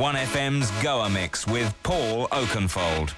1FM's Goa Mix with Paul Oakenfold.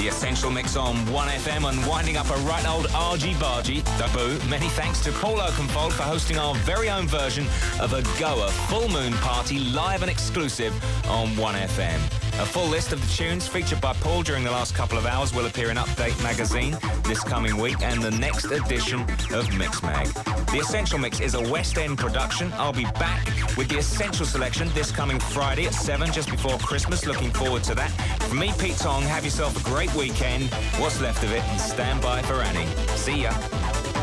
The Essential Mix on 1FM and winding up a right old argy-bargy. Boo, many thanks to Paul Oakenfold for hosting our very own version of a Goa full moon party live and exclusive on 1FM. A full list of the tunes featured by Paul during the last couple of hours will appear in Update Magazine this coming week and the next edition of Mix Mag. The Essential Mix is a West End production. I'll be back with The Essential Selection this coming Friday at 7, just before Christmas. Looking forward to that. From me, Pete Tong, have yourself a great weekend, what's left of it, and stand by for Annie. See ya.